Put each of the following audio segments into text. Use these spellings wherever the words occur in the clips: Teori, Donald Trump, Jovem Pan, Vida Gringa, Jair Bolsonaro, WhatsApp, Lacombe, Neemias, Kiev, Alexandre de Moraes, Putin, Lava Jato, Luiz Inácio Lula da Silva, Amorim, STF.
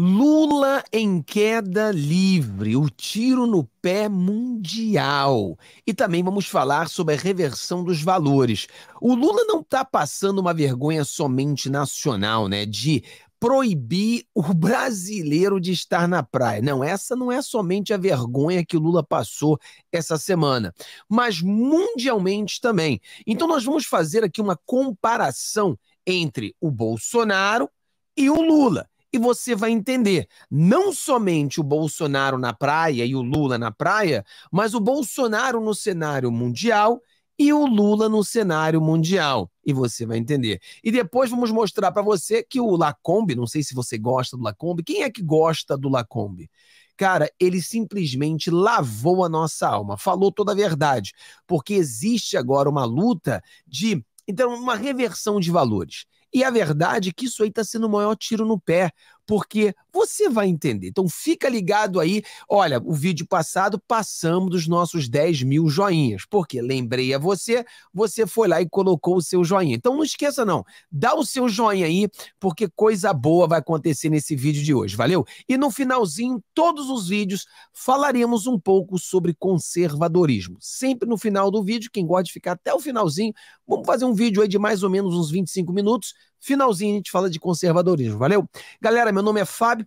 Lula em queda livre, o tiro no pé mundial. E também vamos falar sobre a reversão dos valores. O Lula não está passando uma vergonha somente nacional, né? De proibir o brasileiro de estar na praia. Não, essa não é somente a vergonha que o Lula passou essa semana, mas mundialmente também. Então nós vamos fazer aqui uma comparação entre o Bolsonaro e o Lula. E você vai entender, não somente o Bolsonaro na praia e o Lula na praia, mas o Bolsonaro no cenário mundial e o Lula no cenário mundial. E você vai entender. E depois vamos mostrar para você que o Lacombe, não sei se você gosta do Lacombe, quem é que gosta do Lacombe? Cara, ele simplesmente lavou a nossa alma, falou toda a verdade, porque existe agora uma luta de, então, uma reversão de valores. E a verdade é que isso aí está sendo o maior tiro no pé, porque você vai entender. Então fica ligado aí. Olha, o vídeo passado passamos dos nossos 10 mil joinhas, porque lembrei a você, você foi lá e colocou o seu joinha. Então não esqueça não, dá o seu joinha aí, porque coisa boa vai acontecer nesse vídeo de hoje, valeu? E no finalzinho, todos os vídeos, falaremos um pouco sobre conservadorismo. Sempre no final do vídeo, quem gosta de ficar até o finalzinho, vamos fazer um vídeo aí de mais ou menos uns 25 minutos, finalzinho a gente fala de conservadorismo, valeu? Galera, meu nome é Fábio,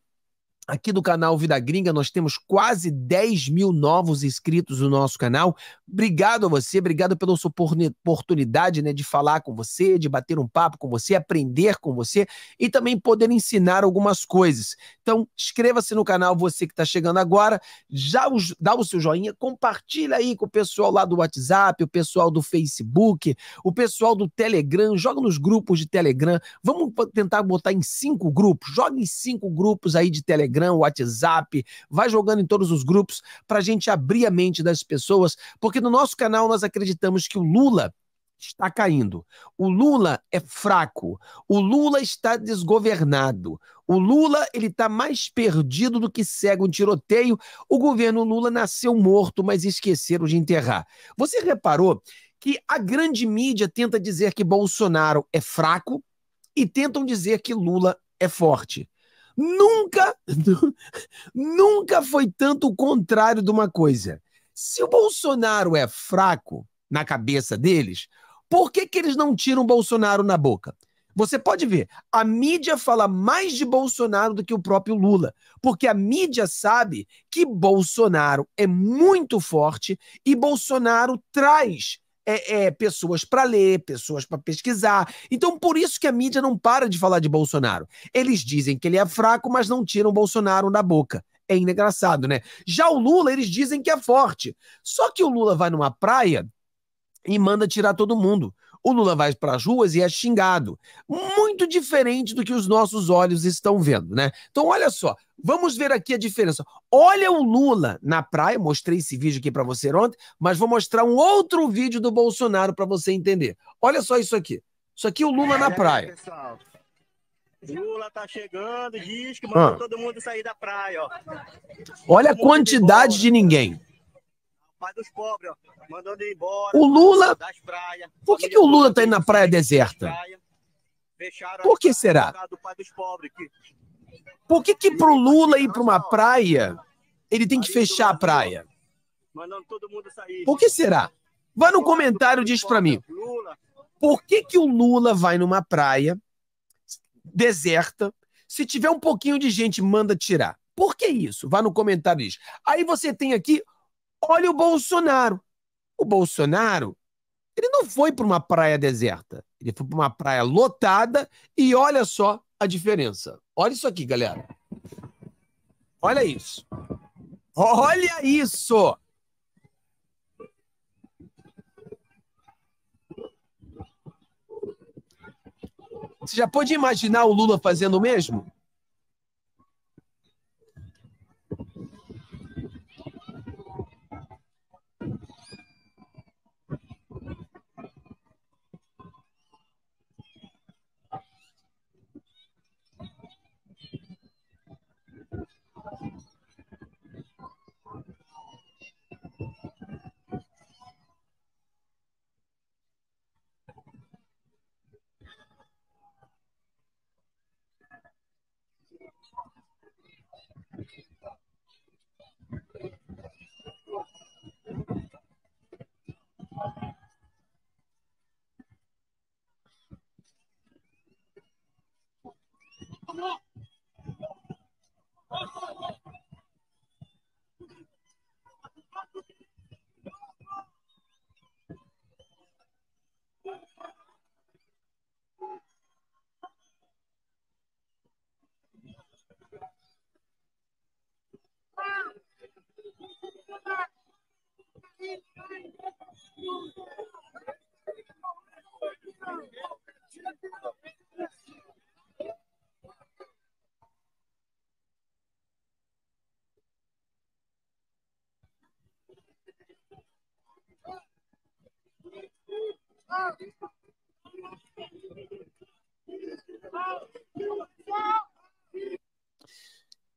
aqui do canal Vida Gringa, nós temos quase 10 mil novos inscritos no nosso canal. Obrigado a você, obrigado pela sua oportunidade, né, de falar com você, de bater um papo com você, aprender com você e também poder ensinar algumas coisas. Então, inscreva-se no canal, você que está chegando agora, já dá o seu joinha, compartilha aí com o pessoal lá do WhatsApp, o pessoal do Facebook, o pessoal do Telegram, joga nos grupos de Telegram, vamos tentar botar em 5 grupos, joga em 5 grupos aí de Telegram, WhatsApp, vai jogando em todos os grupos para a gente abrir a mente das pessoas, porque no nosso canal nós acreditamos que o Lula está caindo, o Lula é fraco, o Lula está desgovernado, o Lula ele está mais perdido do que cego em tiroteio, o governo Lula nasceu morto, mas esqueceram de enterrar. Você reparou que a grande mídia tenta dizer que Bolsonaro é fraco e tentam dizer que Lula é forte. Nunca foi tanto o contrário de uma coisa. Se o Bolsonaro é fraco na cabeça deles, por que que eles não tiram o Bolsonaro na boca? Você pode ver, a mídia fala mais de Bolsonaro do que o próprio Lula, porque a mídia sabe que Bolsonaro é muito forte e Bolsonaro traz pessoas para ler, pessoas para pesquisar. Então, por isso que a mídia não para de falar de Bolsonaro. Eles dizem que ele é fraco, mas não tiram Bolsonaro da boca. É engraçado, né? Já o Lula, eles dizem que é forte. Só que o Lula vai numa praia e manda tirar todo mundo. O Lula vai para as ruas e é xingado. Muito diferente do que os nossos olhos estão vendo, né? Então, olha só, vamos ver aqui a diferença. Olha o Lula na praia, mostrei esse vídeo aqui para você ontem, mas vou mostrar um outro vídeo do Bolsonaro para você entender. Olha só isso aqui. Isso aqui é o Lula na praia. Lula tá chegando, diz que mandou todo mundo sair da praia, ó. Olha a quantidade de ninguém. Dos pobres, ó, mandando ele embora. O Lula, das praias, por que o Lula tá indo na praia deserta? Por que será? Por que pro Lula ir para uma praia, ele tem que fechar a praia? Por que será? Vai no comentário e diz para mim. Por que o Lula vai numa praia deserta, se tiver um pouquinho de gente, manda tirar? Por que isso? Vai no comentário e diz. Aí você tem aqui, olha o Bolsonaro. O Bolsonaro, ele não foi para uma praia deserta. Ele foi para uma praia lotada e olha só a diferença. Olha isso aqui, galera. Olha isso. Olha isso. Você já pode imaginar o Lula fazendo o mesmo?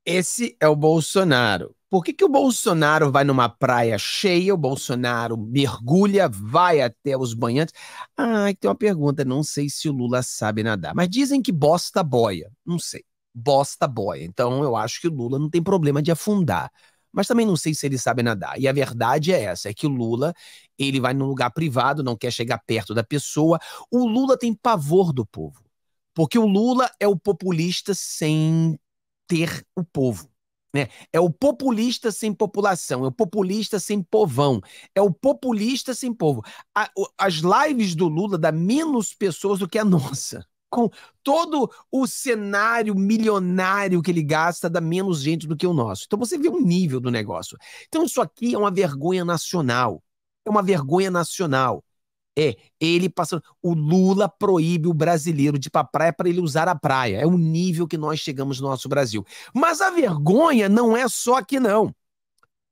Esse é o Bolsonaro. Por que que o Bolsonaro vai numa praia cheia, o Bolsonaro mergulha, vai até os banhantes? Ah, tem uma pergunta, não sei se o Lula sabe nadar, mas dizem que bosta boia, não sei, bosta boia. Então eu acho que o Lula não tem problema de afundar, mas também não sei se ele sabe nadar. E a verdade é essa, é que o Lula, ele vai num lugar privado, não quer chegar perto da pessoa. O Lula tem pavor do povo, porque o Lula é o populista sem ter o povo, né? É o populista sem população, é o populista sem povão, é o populista sem povo. As lives do Lula dá menos pessoas do que a nossa. Com todo o cenário milionário que ele gasta, dá menos gente do que o nosso. Então você vê o nível do negócio. Então isso aqui é uma vergonha nacional. É uma vergonha nacional. É, ele passando. O Lula proíbe o brasileiro de ir pra praia para ele usar a praia. É o nível que nós chegamos no nosso Brasil. Mas a vergonha não é só aqui, não.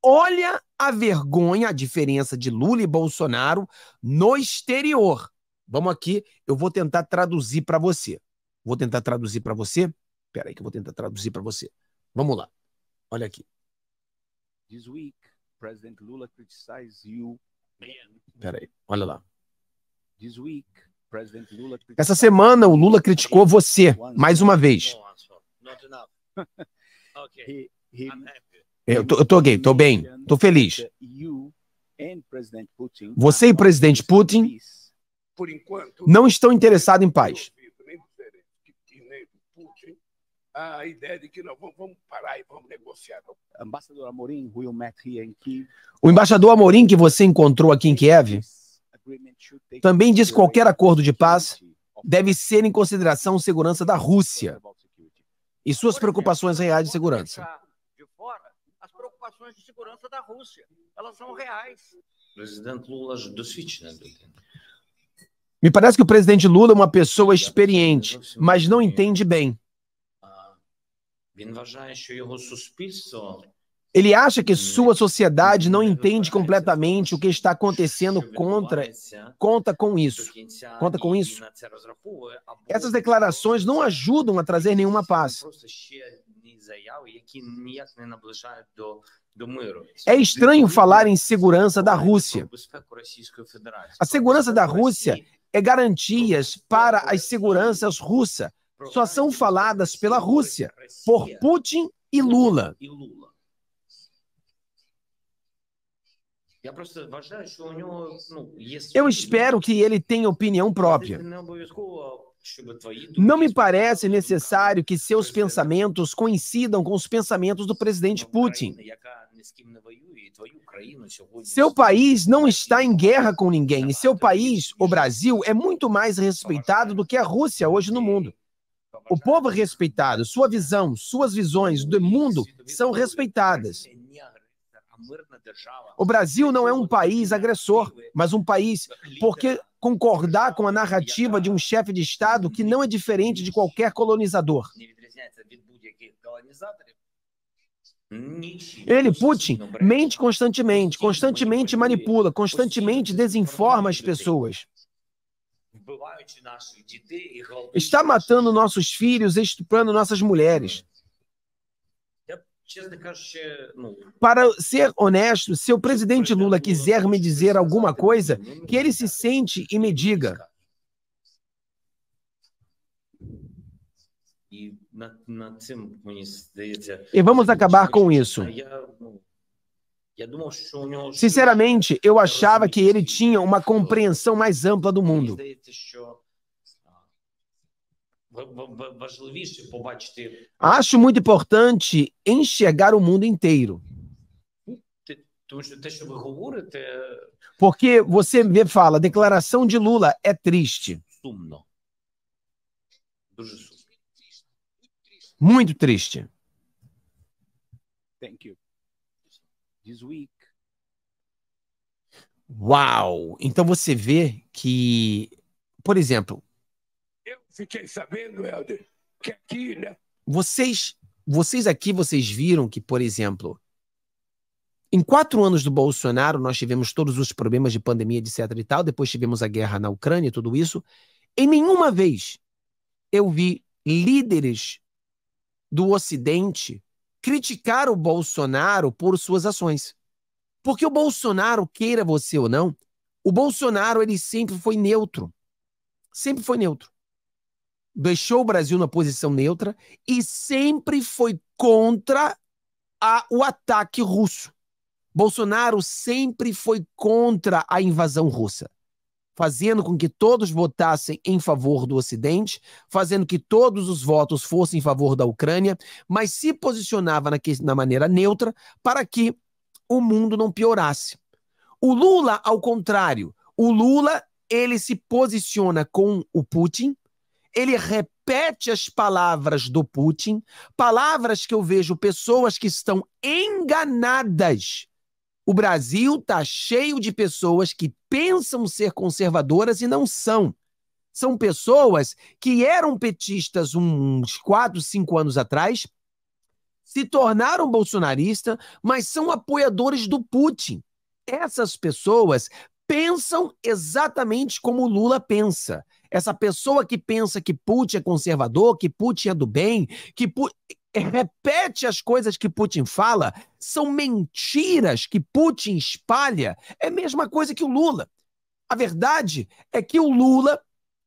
Olha a vergonha, a diferença de Lula e Bolsonaro no exterior. Vamos aqui, eu vou tentar traduzir para você. Vou tentar traduzir para você. Espera aí que eu vou tentar traduzir para você. Vamos lá. Olha aqui. This week, President Lula criticizes you. Espera aí, olha lá. Essa semana o Lula criticou você, mais uma vez. Eu tô ok, tô bem, tô feliz. Você e o presidente Putin não estão interessados em paz. A ideia de que não, vamos parar e vamos negociar. O embaixador Amorim, que você encontrou aqui em Kiev, também diz que qualquer acordo de paz deve ser em consideração a segurança da Rússia e suas preocupações reais de segurança. De fora, as preocupações de segurança da Rússia, elas são reais. Presidente Lula, me parece que o presidente Lula é uma pessoa experiente, mas não entende bem. Ele acha que sua sociedade não entende completamente o que está acontecendo conta com isso. Essas declarações não ajudam a trazer nenhuma paz. É estranho falar em segurança da Rússia. A segurança da Rússia é garantias para as seguranças russas. Só são faladas pela Rússia, por Putin e Lula. Eu espero que ele tenha opinião própria. Não me parece necessário que seus pensamentos coincidam com os pensamentos do presidente Putin. Seu país não está em guerra com ninguém, e seu país, o Brasil, é muito mais respeitado do que a Rússia hoje no mundo. O povo é respeitado, sua visão, suas visões do mundo são respeitadas. O Brasil não é um país agressor, mas um país porque concordar com a narrativa de um chefe de Estado que não é diferente de qualquer colonizador. Ele, Putin, mente constantemente, constantemente manipula, constantemente desinforma as pessoas. Está matando nossos filhos, estuprando nossas mulheres. Para ser honesto, se o presidente Lula quiser me dizer alguma coisa, que ele se sente e me diga. E vamos acabar com isso. Sinceramente, eu achava que ele tinha uma compreensão mais ampla do mundo. Acho muito importante enxergar o mundo inteiro. Porque você me fala, a declaração de Lula é triste. Muito triste. Uau! Então você vê que, por exemplo, eu fiquei sabendo, Helder, que aqui, né? Vocês viram que, por exemplo, em 4 anos do Bolsonaro, nós tivemos todos os problemas de pandemia, etc e tal, depois tivemos a guerra na Ucrânia e tudo isso, em nenhuma vez eu vi líderes do Ocidente criticar o Bolsonaro por suas ações. Porque o Bolsonaro, queira você ou não, o Bolsonaro ele sempre foi neutro. Sempre foi neutro. Deixou o Brasil na posição neutra e sempre foi contra o ataque russo. Bolsonaro sempre foi contra a invasão russa, fazendo com que todos votassem em favor do Ocidente, fazendo que todos os votos fossem em favor da Ucrânia, mas se posicionava na maneira neutra para que o mundo não piorasse. O Lula, ao contrário, o Lula ele se posiciona com o Putin, ele repete as palavras do Putin, palavras que eu vejo pessoas que estão enganadas. O Brasil está cheio de pessoas que pensam ser conservadoras e não são. São pessoas que eram petistas uns 4, 5 anos atrás, se tornaram bolsonaristas, mas são apoiadores do Putin. Essas pessoas pensam exatamente como Lula pensa. Essa pessoa que pensa que Putin é conservador, que Putin é do bem, que Putin... repete as coisas que Putin fala, são mentiras que Putin espalha, é a mesma coisa que o Lula. A verdade é que o Lula,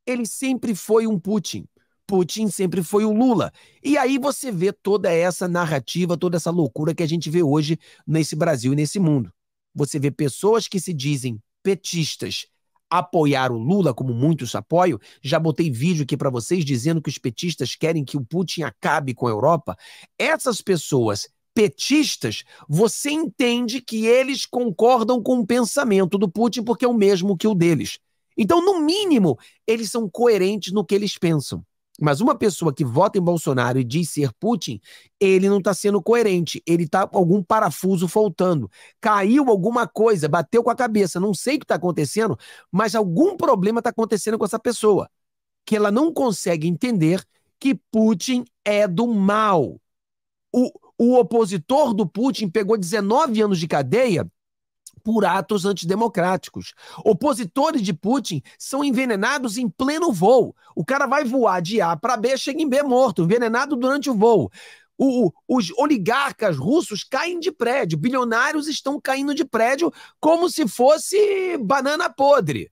ele sempre foi um Putin. Putin sempre foi o Lula. E aí você vê toda essa narrativa, toda essa loucura que a gente vê hoje nesse Brasil e nesse mundo. Você vê pessoas que se dizem petistas apoiar o Lula, como muitos apoiam. Já botei vídeo aqui para vocês dizendo que os petistas querem que o Putin acabe com a Europa. Essas pessoas petistas, você entende que eles concordam com o pensamento do Putin porque é o mesmo que o deles. Então, no mínimo, eles são coerentes no que eles pensam. Mas uma pessoa que vota em Bolsonaro e diz ser Putin, ele não está sendo coerente, ele está com algum parafuso faltando. Caiu alguma coisa, bateu com a cabeça, não sei o que está acontecendo, mas algum problema está acontecendo com essa pessoa, que ela não consegue entender que Putin é do mal. O opositor do Putin pegou 19 anos de cadeia por atos antidemocráticos. Opositores de Putin são envenenados em pleno voo. O cara vai voar de A para B, chega em B morto, envenenado durante o voo. Os oligarcas russos caem de prédio, bilionários estão caindo de prédio como se fosse banana podre.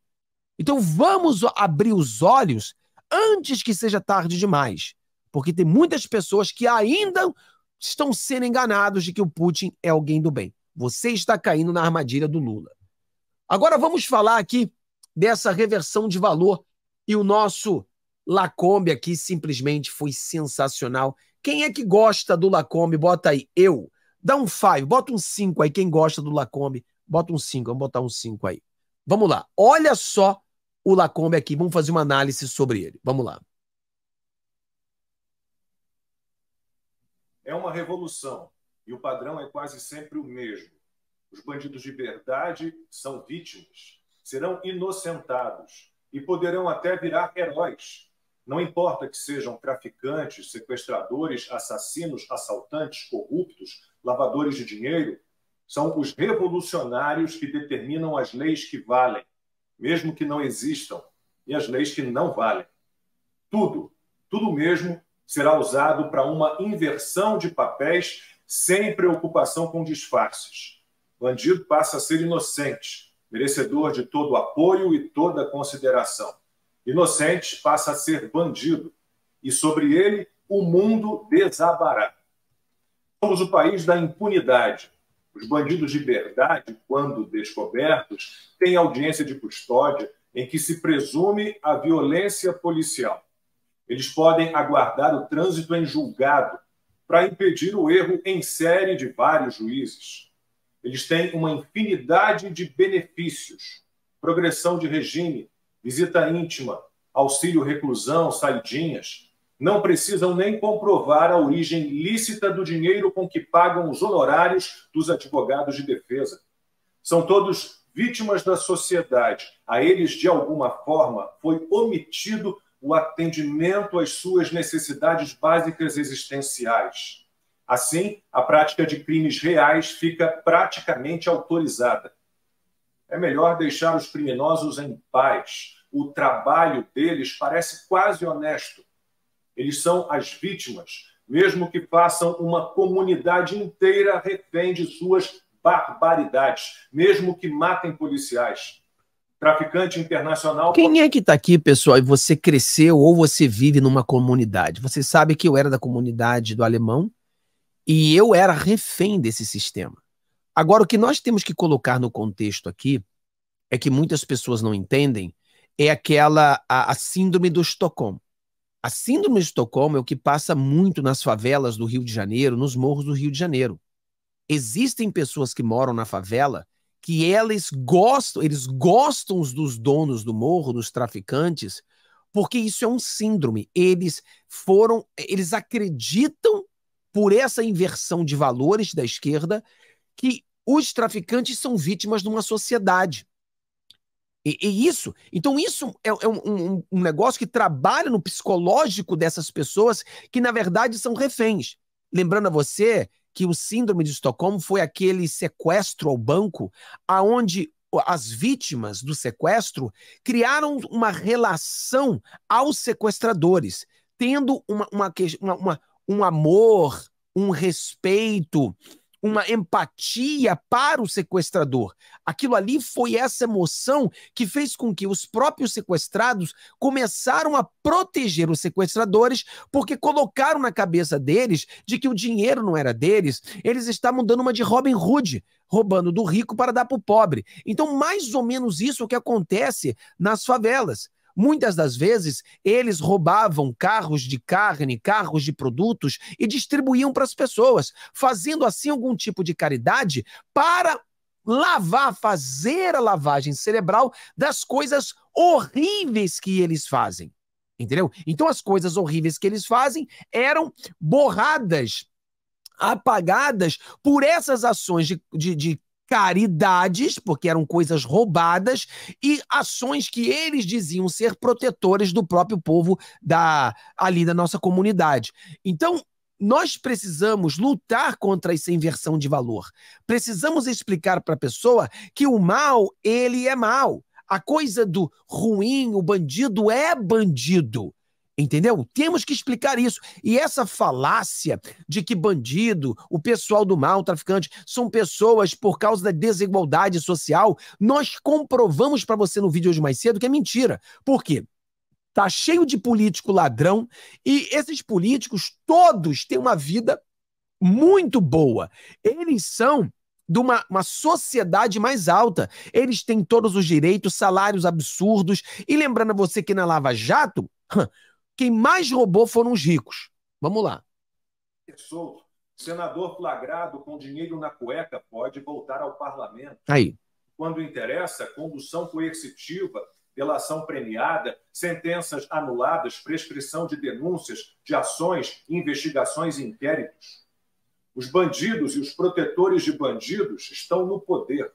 Então vamos abrir os olhos antes que seja tarde demais, porque tem muitas pessoas que ainda estão sendo enganadas de que o Putin é alguém do bem. Você está caindo na armadilha do Lula. Agora vamos falar aqui dessa reversão de valor e o nosso Lacombe aqui simplesmente foi sensacional. Quem é que gosta do Lacombe? Bota aí, eu. Dá um 5, bota um 5 aí. Quem gosta do Lacombe, bota um 5. Vamos botar um 5 aí. Vamos lá, olha só o Lacombe aqui. Vamos fazer uma análise sobre ele. Vamos lá. É uma revolução. E o padrão é quase sempre o mesmo. Os bandidos de verdade são vítimas, serão inocentados e poderão até virar heróis. Não importa que sejam traficantes, sequestradores, assassinos, assaltantes, corruptos, lavadores de dinheiro, são os revolucionários que determinam as leis que valem, mesmo que não existam, e as leis que não valem. Tudo mesmo será usado para uma inversão de papéis sem preocupação com disfarces. O bandido passa a ser inocente, merecedor de todo apoio e toda consideração. Inocente passa a ser bandido, e sobre ele o mundo desabará. Somos o país da impunidade. Os bandidos de verdade, quando descobertos, têm audiência de custódia em que se presume a violência policial. Eles podem aguardar o trânsito em julgado para impedir o erro em série de vários juízes. Eles têm uma infinidade de benefícios: progressão de regime, visita íntima, auxílio-reclusão, saidinhas. Não precisam nem comprovar a origem lícita do dinheiro com que pagam os honorários dos advogados de defesa. São todos vítimas da sociedade. A eles, de alguma forma, foi omitido o atendimento às suas necessidades básicas existenciais. Assim, a prática de crimes reais fica praticamente autorizada. É melhor deixar os criminosos em paz. O trabalho deles parece quase honesto. Eles são as vítimas, mesmo que façam uma comunidade inteira refém de suas barbaridades, mesmo que matem policiais. Traficante internacional... Quem é que está aqui, pessoal, e você cresceu ou você vive numa comunidade? Você sabe que eu era da comunidade do alemão e eu era refém desse sistema. Agora, o que nós temos que colocar no contexto aqui é que muitas pessoas não entendem é a síndrome do Estocolmo. A síndrome de Estocolmo é o que passa muito nas favelas do Rio de Janeiro, nos morros do Rio de Janeiro. Existem pessoas que moram na favela que eles gostam dos donos do morro, dos traficantes, porque isso é um síndrome. Eles acreditam, por essa inversão de valores da esquerda, que os traficantes são vítimas de uma sociedade. Então isso é um negócio que trabalha no psicológico dessas pessoas que, na verdade, são reféns. Lembrando a você que o síndrome de Estocolmo foi aquele sequestro ao banco, aonde as vítimas do sequestro criaram uma relação aos sequestradores, tendo um amor, um respeito, uma empatia para o sequestrador. Aquilo ali foi essa emoção que fez com que os próprios sequestrados começaram a proteger os sequestradores, porque colocaram na cabeça deles de que o dinheiro não era deles, eles estavam dando uma de Robin Hood, roubando do rico para dar para o pobre. Então, mais ou menos isso é o que acontece nas favelas. Muitas das vezes, eles roubavam carros de carne, carros de produtos e distribuíam para as pessoas, fazendo assim algum tipo de caridade para fazer a lavagem cerebral das coisas horríveis que eles fazem, entendeu? Então as coisas horríveis que eles fazem eram borradas, apagadas por essas ações de caridades, porque eram coisas roubadas, e ações que eles diziam ser protetores do próprio povo ali da nossa comunidade. Então, nós precisamos lutar contra essa inversão de valor. Precisamos explicar para a pessoa que o mal, ele é mal. A coisa do ruim, o bandido é bandido. Entendeu? Temos que explicar isso. E essa falácia de que bandido, o pessoal do mal, o traficante, são pessoas por causa da desigualdade social, nós comprovamos para você no vídeo hoje mais cedo que é mentira. Por quê? Tá cheio de político ladrão e esses políticos todos têm uma vida muito boa. Eles são de uma sociedade mais alta. Eles têm todos os direitos, salários absurdos. E lembrando a você que na Lava Jato... Quem mais roubou foram os ricos. Vamos lá. Senador flagrado com dinheiro na cueca pode voltar ao parlamento. Aí. Quando interessa, condução coercitiva, delação premiada, sentenças anuladas, prescrição de denúncias, de ações, investigações e inquéritos. Os bandidos e os protetores de bandidos estão no poder.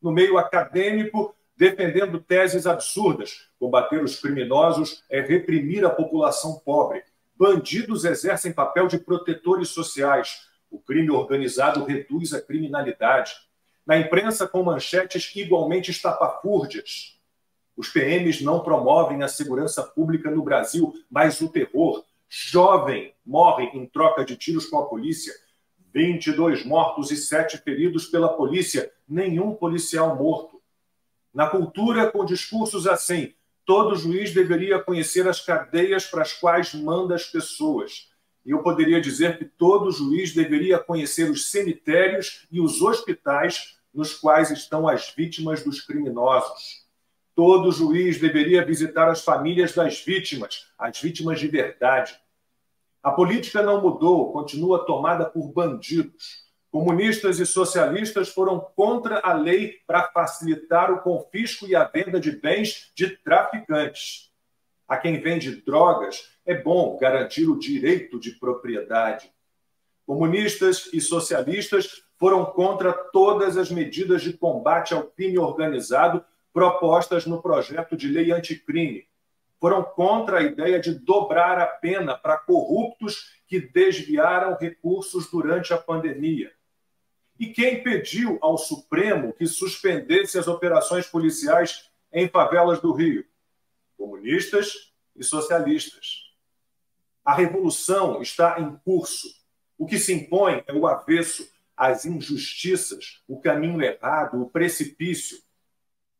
No meio acadêmico, defendendo teses absurdas. Combater os criminosos é reprimir a população pobre. Bandidos exercem papel de protetores sociais. O crime organizado reduz a criminalidade. Na imprensa, com manchetes igualmente estapafúrdias. Os PMs não promovem a segurança pública no Brasil, mas o terror. Jovem morre em troca de tiros com a polícia. 22 mortos e 7 feridos pela polícia. Nenhum policial morto. Na cultura, com discursos assim, todo juiz deveria conhecer as cadeias para as quais manda as pessoas. Eu poderia dizer que todo juiz deveria conhecer os cemitérios e os hospitais nos quais estão as vítimas dos criminosos. Todo juiz deveria visitar as famílias das vítimas, as vítimas de verdade. A política não mudou, continua tomada por bandidos. Comunistas e socialistas foram contra a lei para facilitar o confisco e a venda de bens de traficantes. A quem vende drogas é bom garantir o direito de propriedade. Comunistas e socialistas foram contra todas as medidas de combate ao crime organizado propostas no projeto de lei anticrime. Foram contra a ideia de dobrar a pena para corruptos que desviaram recursos durante a pandemia. E quem pediu ao Supremo que suspendesse as operações policiais em favelas do Rio? Comunistas e socialistas. A revolução está em curso. O que se impõe é o avesso, as injustiças, o caminho errado, o precipício.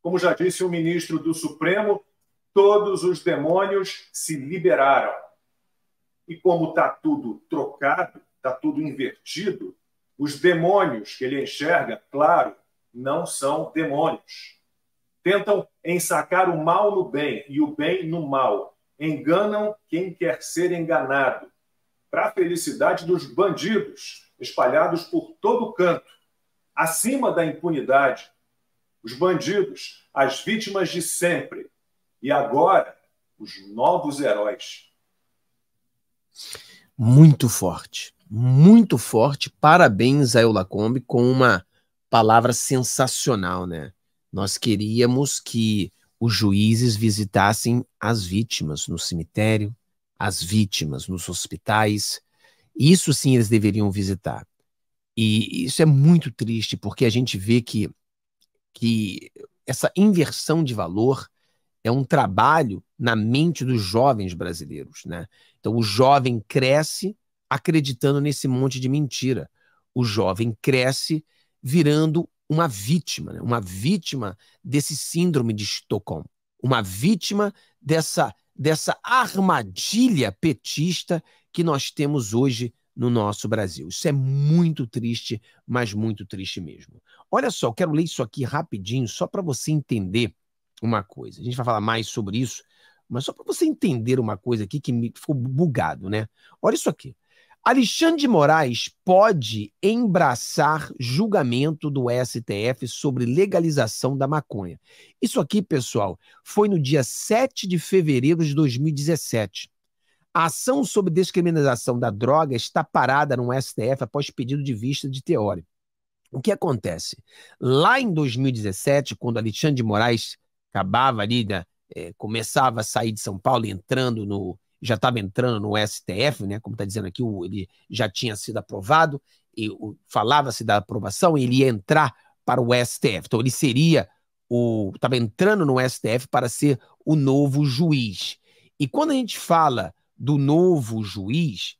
Como já disse o ministro do Supremo, todos os demônios se liberaram. E como está tudo trocado, está tudo invertido, os demônios que ele enxerga, claro, não são demônios. Tentam ensacar o mal no bem e o bem no mal. Enganam quem quer ser enganado. Para a felicidade dos bandidos, espalhados por todo canto, acima da impunidade. Os bandidos, as vítimas de sempre. E agora, os novos heróis. Muito forte. Muito forte. Parabéns a Lacombe com uma palavra sensacional, né? Nós queríamos que os juízes visitassem as vítimas no cemitério, as vítimas nos hospitais. Isso sim eles deveriam visitar. E isso é muito triste, porque a gente vê que essa inversão de valor é um trabalho na mente dos jovens brasileiros, né? Então o jovem cresce acreditando nesse monte de mentira. O jovem cresce virando uma vítima, né? Uma vítima desse síndrome de Estocolmo, uma vítima dessa armadilha petista que nós temos hoje no nosso Brasil. Isso é muito triste, mas muito triste mesmo. Olha só, eu quero ler isso aqui rapidinho, só para você entender uma coisa. A gente vai falar mais sobre isso, mas só para você entender uma coisa aqui que me ficou bugado, né? Olha isso aqui. Alexandre de Moraes pode embraçar julgamento do STF sobre legalização da maconha. Isso aqui, pessoal, foi no dia 7 de fevereiro de 2017. A ação sobre descriminalização da droga está parada no STF após pedido de vista de Teori. O que acontece? Lá em 2017, quando Alexandre de Moraes acabava ali, começava a sair de São Paulo, já estava entrando no STF, né? Como está dizendo aqui, ele já tinha sido aprovado, falava-se da aprovação, ele ia entrar para o STF. Então ele estava entrando no STF para ser o novo juiz. E quando a gente fala do novo juiz,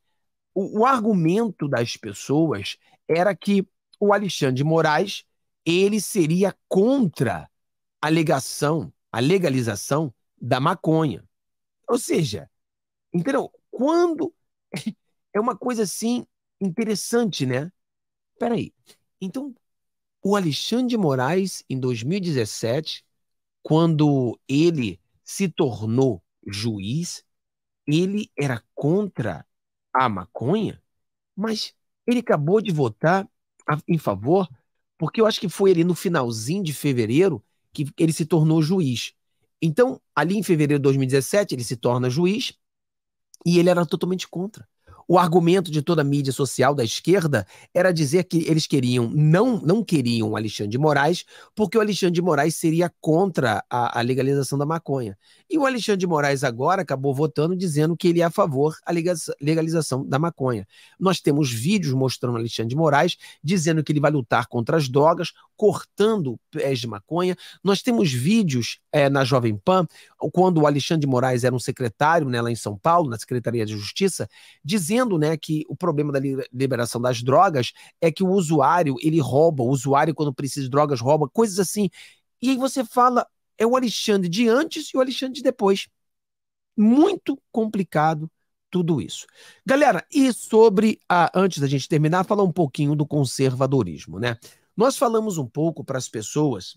o argumento das pessoas era que o Alexandre de Moraes, ele seria contra a legalização da maconha. Ou seja, entendeu? Quando... É uma coisa, assim, interessante, né? Peraí. Então, o Alexandre de Moraes, em 2017, quando ele se tornou juiz, ele era contra a maconha, mas ele acabou de votar em favor, porque eu acho que foi ali no finalzinho de fevereiro que ele se tornou juiz. Então, ali em fevereiro de 2017, ele se torna juiz e ele era totalmente contra. O argumento de toda a mídia social da esquerda era dizer que eles não queriam o Alexandre de Moraes, porque o Alexandre de Moraes seria contra a legalização da maconha. E o Alexandre de Moraes agora acabou votando dizendo que ele é a favor da legalização da maconha. Nós temos vídeos mostrando o Alexandre de Moraes dizendo que ele vai lutar contra as drogas, cortando pés de maconha. Nós temos vídeos na Jovem Pan, quando o Alexandre de Moraes era um secretário, né, lá em São Paulo, na Secretaria de Justiça, dizendo, né, que o problema da liberação das drogas é que o usuário, ele rouba, o usuário quando precisa de drogas rouba, coisas assim. E aí você fala, é o Alexandre de antes e o Alexandre de depois. Muito complicado tudo isso. Galera, e sobre antes da gente terminar, falar um pouquinho do conservadorismo, né? Nós falamos um pouco para as pessoas,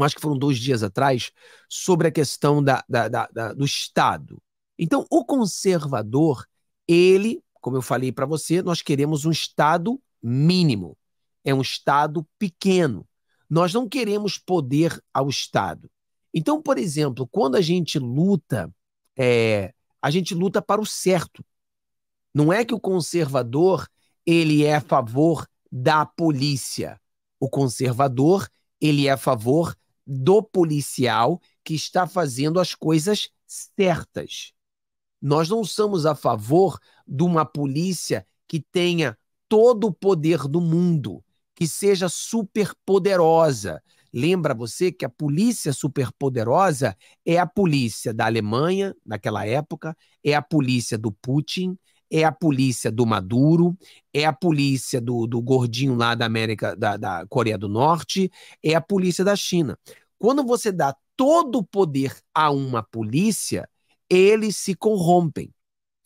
acho que foram 2 dias atrás, sobre a questão do Estado. Então, o conservador, ele, como eu falei para você, nós queremos um Estado mínimo, é um Estado pequeno. Nós não queremos poder ao Estado. Então, por exemplo, quando a gente luta para o certo. Não é que o conservador, ele é a favor da polícia. O conservador, ele é a favor do policial que está fazendo as coisas certas. Nós não somos a favor de uma polícia que tenha todo o poder do mundo, que seja superpoderosa. Lembra você que a polícia superpoderosa é a polícia da Alemanha, naquela época, é a polícia do Putin, é a polícia do Maduro, é a polícia do gordinho lá da América, da Coreia do Norte, é a polícia da China. Quando você dá todo o poder a uma polícia, eles se corrompem.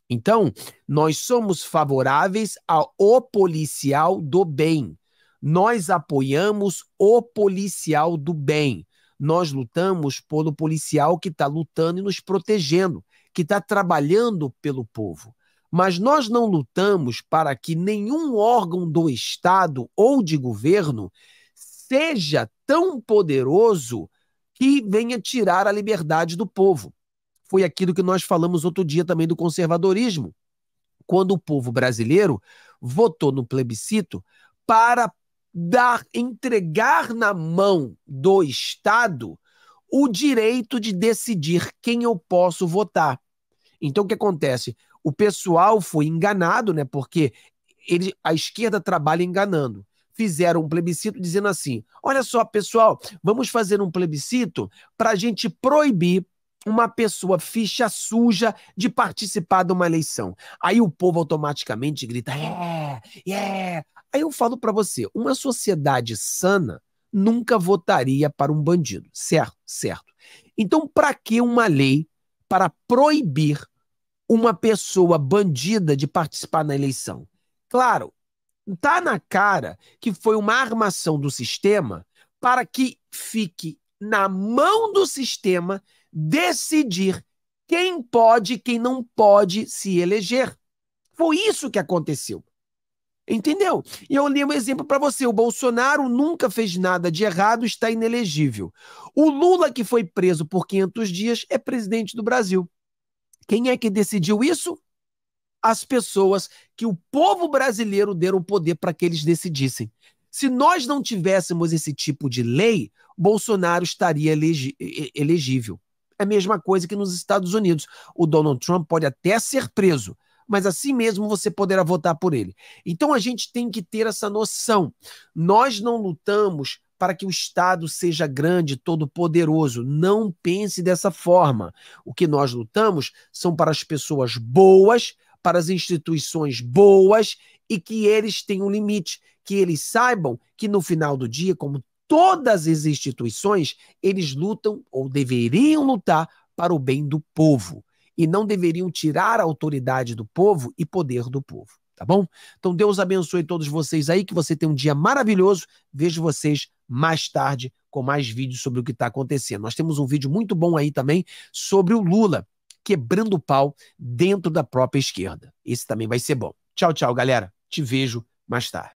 Então, nós somos favoráveis ao policial do bem. Nós apoiamos o policial do bem. Nós lutamos pelo policial que está lutando e nos protegendo, que está trabalhando pelo povo. Mas nós não lutamos para que nenhum órgão do Estado ou de governo seja tão poderoso que venha tirar a liberdade do povo. Foi aquilo que nós falamos outro dia também do conservadorismo, quando o povo brasileiro votou no plebiscito para entregar na mão do Estado o direito de decidir quem eu posso votar. Então, o que acontece? O pessoal foi enganado, né? Porque a esquerda trabalha enganando. Fizeram um plebiscito dizendo assim, olha só, pessoal, vamos fazer um plebiscito para a gente proibir uma pessoa ficha suja de participar de uma eleição. Aí o povo automaticamente grita, Aí eu falo pra você, uma sociedade sana nunca votaria para um bandido, certo? Certo. Então, pra que uma lei para proibir uma pessoa bandida de participar na eleição? Claro, tá na cara que foi uma armação do sistema para que fique na mão do sistema decidir quem pode e quem não pode se eleger. Foi isso que aconteceu. Entendeu? E eu li um exemplo para você. O Bolsonaro nunca fez nada de errado, está inelegível. O Lula, que foi preso por 500 dias, é presidente do Brasil. Quem é que decidiu isso? As pessoas que o povo brasileiro deram o poder para que eles decidissem. Se nós não tivéssemos esse tipo de lei, Bolsonaro estaria elegível. É a mesma coisa que nos Estados Unidos. O Donald Trump pode até ser preso, mas assim mesmo você poderá votar por ele. Então a gente tem que ter essa noção. Nós não lutamos para que o Estado seja grande, todo-poderoso. Não pense dessa forma. O que nós lutamos são para as pessoas boas, para as instituições boas e que eles tenham limite, que eles saibam que no final do dia, como todas as instituições, eles lutam ou deveriam lutar para o bem do povo. E não deveriam tirar a autoridade do povo e poder do povo, tá bom? Então Deus abençoe todos vocês aí, que você tenha um dia maravilhoso. Vejo vocês mais tarde com mais vídeos sobre o que está acontecendo. Nós temos um vídeo muito bom aí também sobre o Lula quebrando o pau dentro da própria esquerda. Esse também vai ser bom. Tchau, tchau, galera. Te vejo mais tarde.